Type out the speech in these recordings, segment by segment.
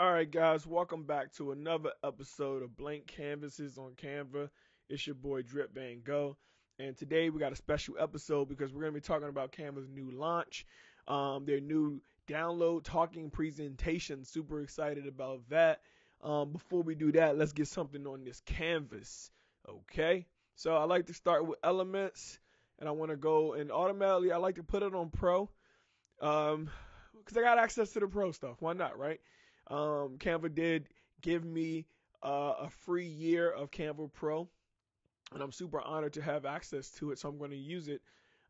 All right, guys, welcome back to another episode of Blank Canvases on Canva. It's your boy Drip Van Gogh, and today we got a special episode because we're going to be talking about Canva's new launch, their new download talking presentation. Super excited about that. Before we do that, let's get something on this canvas, okay? So I like to start with elements, and I want to go and automatically I like to put it on Pro because I got access to the Pro stuff. Why not, right? Canva did give me a free year of Canva Pro, and I'm super honored to have access to it, so I'm going to use it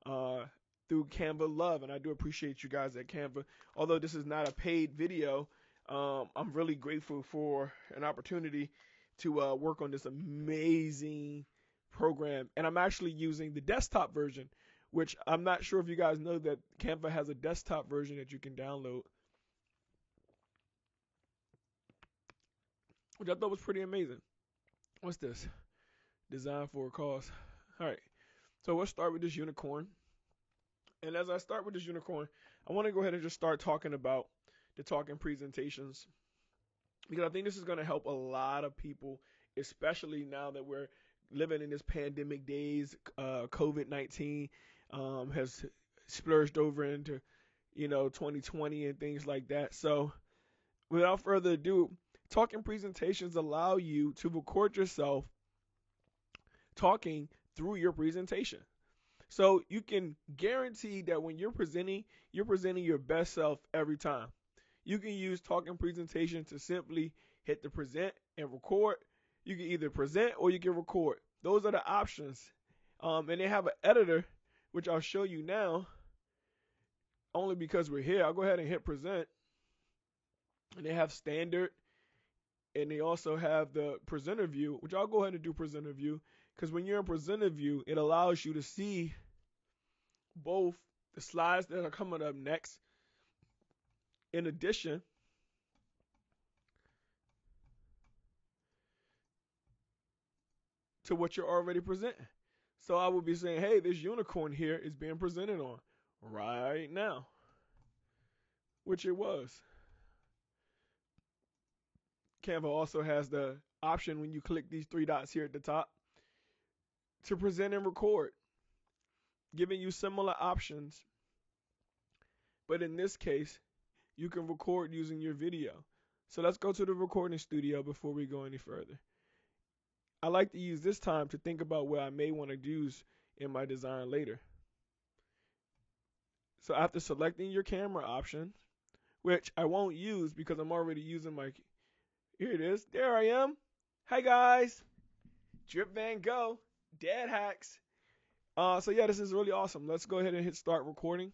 through Canva Love, and I do appreciate you guys at Canva. Although this is not a paid video, I'm really grateful for an opportunity to work on this amazing program, and I'm actually using the desktop version, which I'm not sure if you guys know that Canva has a desktop version that you can download, which I thought was pretty amazing. What's this? Design for a cause. All right. So let's start with this unicorn. And as I start with this unicorn, I want to go ahead and just start talking about the talking presentations, because I think this is going to help a lot of people, especially now that we're living in this pandemic days. COVID-19 has splurged over into, 2020 and things like that. So without further ado, talking presentations allow you to record yourself talking through your presentation. So you can guarantee that when you're presenting your best self every time. You can use talking presentation to simply hit the present and record. You can either present or you can record. Those are the options. And they have an editor, which I'll show you now, only because we're here. I'll go ahead and hit present. And they have standard. And they also have the presenter view, which I'll go ahead and do presenter view, because when you're in presenter view, it allows you to see both the slides that are coming up next. In addition, to what you're already presenting. So I will be saying, hey, this unicorn here is being presented on right now, which it was. Canva also has the option when you click these three dots here at the top to present and record, giving you similar options. But in this case, you can record using your video. So let's go to the recording studio before we go any further. I like to use this time to think about what I may want to use in my design later. So after selecting your camera option, which I won't use because I'm already using my... Here it is. There I am. Hi guys, Drip Van Gogh, Dad Hacks. So yeah, this is really awesome. Let's go ahead and hit start recording.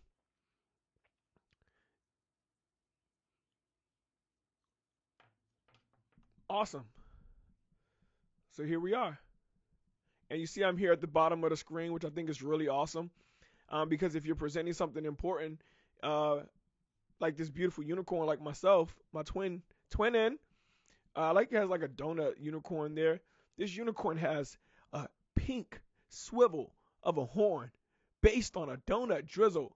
Awesome. So here we are, and you see I'm here at the bottom of the screen, which I think is really awesome, because if you're presenting something important, like this beautiful unicorn, like myself, my twin. Like it has like a donut unicorn there. This unicorn has a pink swivel of a horn based on a donut drizzle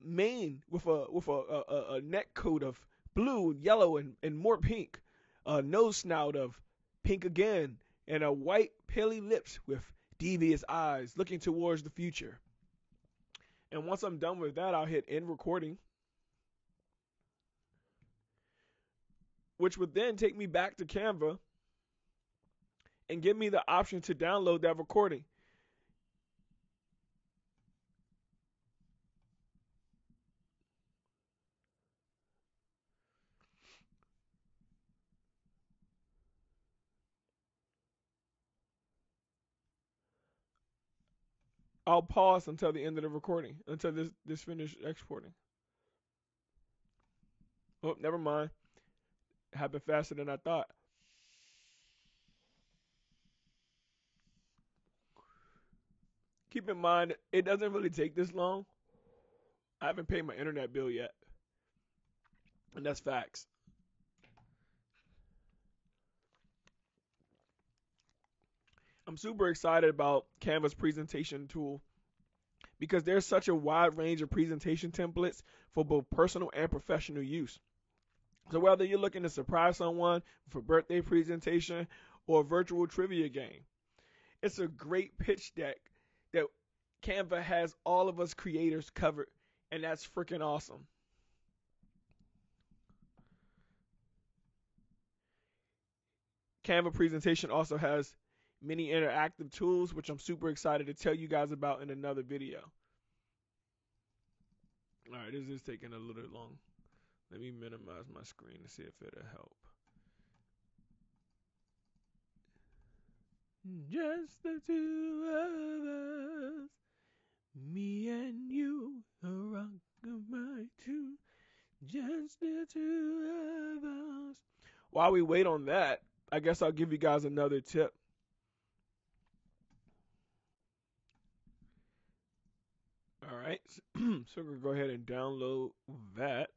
mane with a neck coat of blue and yellow and more pink, a nose snout of pink again, and a white pearly lips with devious eyes looking towards the future. And once I'm done with that, I'll hit end recording, which would then take me back to Canva and give me the option to download that recording. I'll pause until the end of the recording, until this finished exporting. Oh, never mind. Happened faster than I thought. Keep in mind, it doesn't really take this long. I haven't paid my internet bill yet, and that's facts. I'm super excited about Canva's presentation tool, because there's such a wide range of presentation templates for both personal and professional use. So whether you're looking to surprise someone for a birthday presentation or a virtual trivia game, it's a great pitch deck that Canva has all of us creators covered, and that's freaking awesome. Canva presentation also has many interactive tools, which I'm super excited to tell you guys about in another video. All right, this is taking a little long. Let me minimize my screen to see if it'll help. Just the two of us, me and you, the rock of my tomb. Just the two of us. While we wait on that, I guess I'll give you guys another tip. All right, so we're gonna go ahead and download that.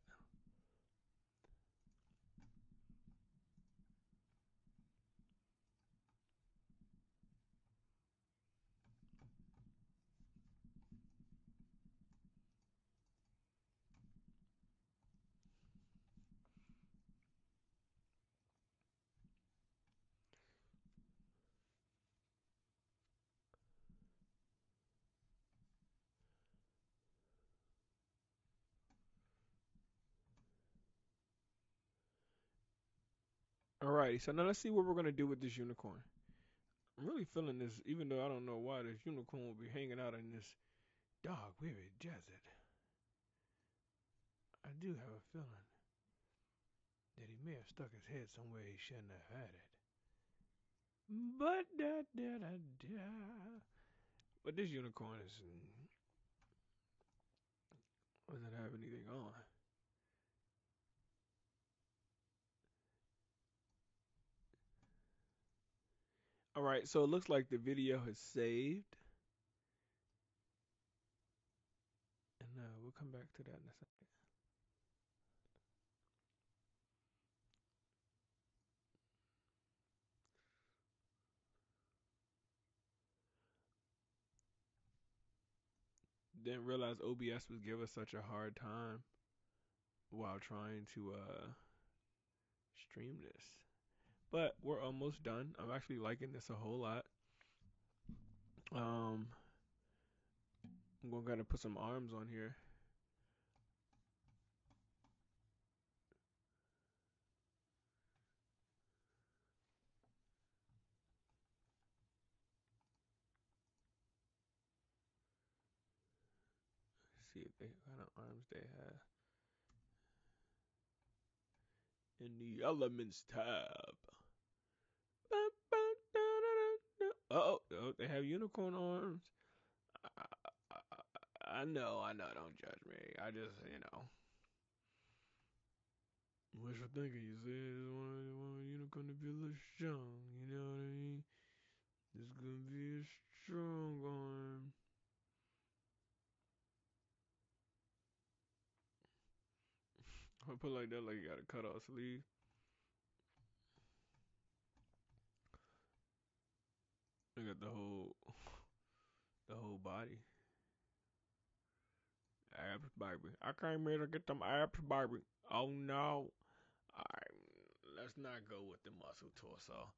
Alrighty, so now let's see what we're going to do with this unicorn. I'm really feeling this, even though I don't know why this unicorn will be hanging out in this dog weary desert. I do have a feeling that he may have stuck his head somewhere he shouldn't have had it. But but this unicorn is doesn't have anything on. All right, so it looks like the video has saved. And we'll come back to that in a second. Didn't realize OBS would give us such a hard time while trying to stream this. But we're almost done. I'm actually liking this a whole lot. I'm gonna put some arms on here. Let's see if they kind of arms they have. In the elements tab. Oh, they have unicorn arms. I know, don't judge me. I just, you know. What you thinking? You say this one unicorn to be a little strong, you know what I mean? It's gonna be a strong arm. I put it like that, like you got a cut off sleeve. I got the whole body. Abs, baby. I came here to get them abs, baby. Oh no! All right, let's not go with the muscle torso.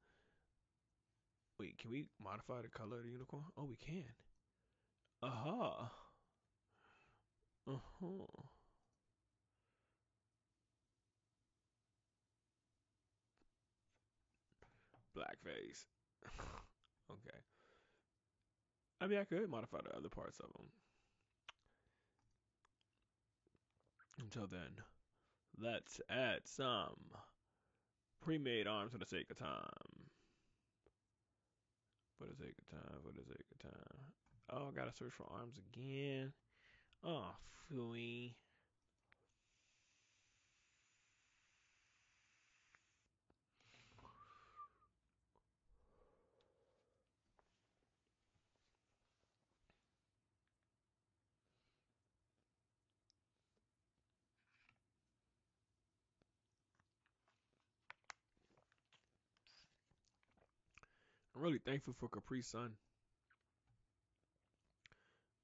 Wait, can we modify the color of the unicorn? Oh, we can. Blackface. Okay. I mean, I could modify the other parts of them. Until then, let's add some pre-made arms for the sake of time. For the sake of time. Oh, I gotta search for arms again. Oh, phooey. I'm really thankful for Capri Sun.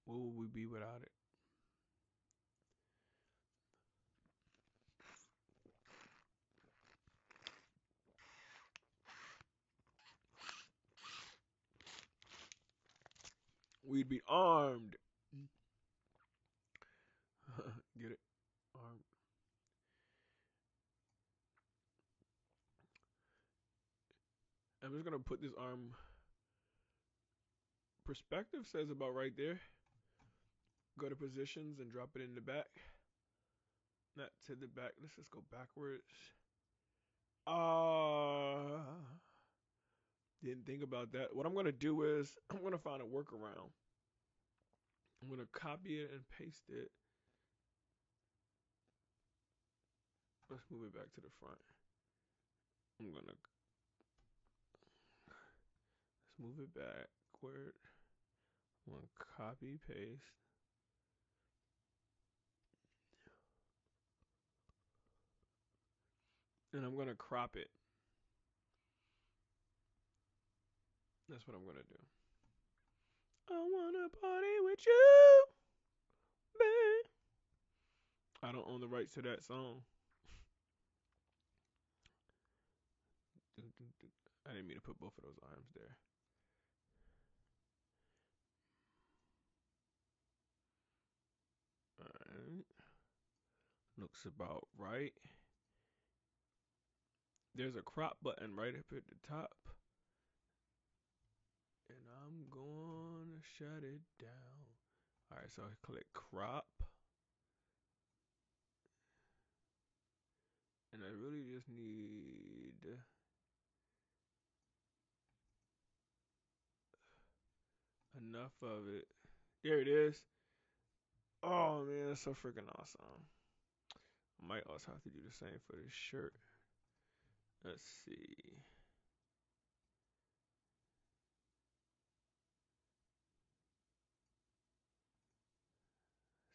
What would we be without it? We'd be armed. Get it? Armed. I'm just going to put this arm. Perspective says about right there. Go to positions and drop it in the back. Not to the back. Let's just go backwards. Didn't think about that. What I'm going to do is I'm going to find a workaround. I'm going to copy it and paste it. Let's move it back to the front. I'm going to let's move it backward. I'm going to copy paste. And I'm going to crop it. That's what I'm going to do. I want to party with you, babe. I don't own the rights to that song. I didn't mean to put both of those arms there. All right. Looks about right. There's a crop button right up at the top. And I'm going to shut it down. All right, so I click crop. And I really just need enough of it. There it is. Oh, man, that's so freaking awesome. I might also have to do the same for this shirt. Let's see.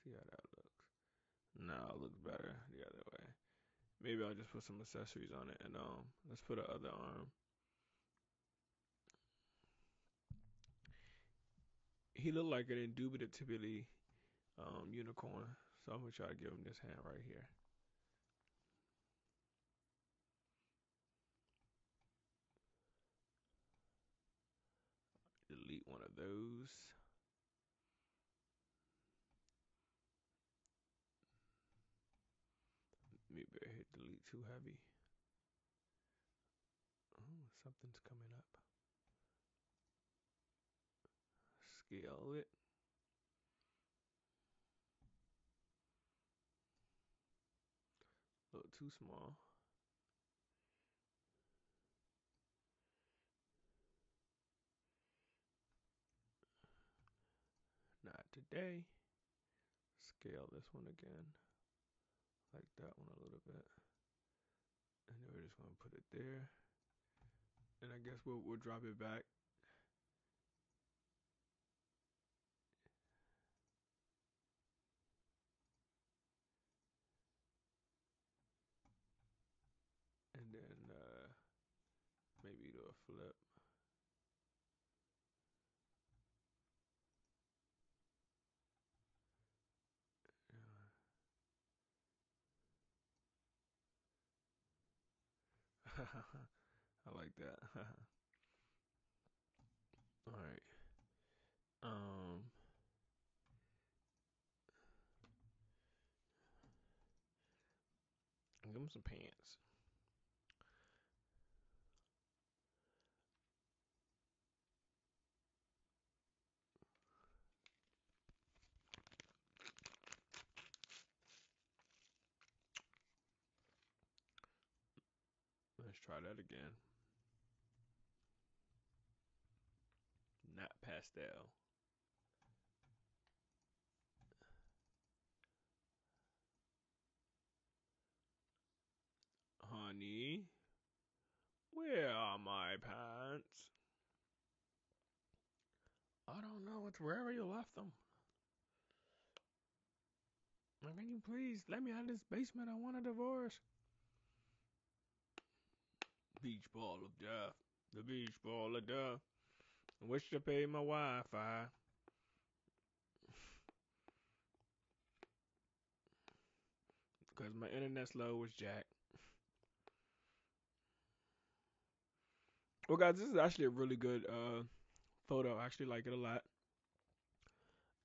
See how that looks. Nah, it looks better the other way. Maybe I'll just put some accessories on it. And let's put the other arm. He looked like an indubitably unicorn. So I'm going to try to give him this hand right here. Delete one of those. Maybe I hit delete too heavy. Oh, something's coming up. Scale it. A little too small. Not today. Scale this one again. Like that one a little bit. And then we're just going to put it there. And I guess we'll drop it back. And then maybe do a flip. I like that. All right. Give him some pants. Let's try that again. Not pastel. Honey, where are my pants? I don't know. It's wherever you left them. Can you please let me out of this basement? I want a divorce. Beach ball of death. The beach ball of death. I wish to pay my Wi-Fi. Because my internet slow was jacked. Well, guys, this is actually a really good photo. I actually like it a lot.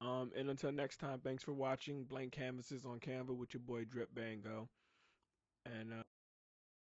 And until next time, thanks for watching Blank Canvases on Canva with your boy Drip Van Gogh. And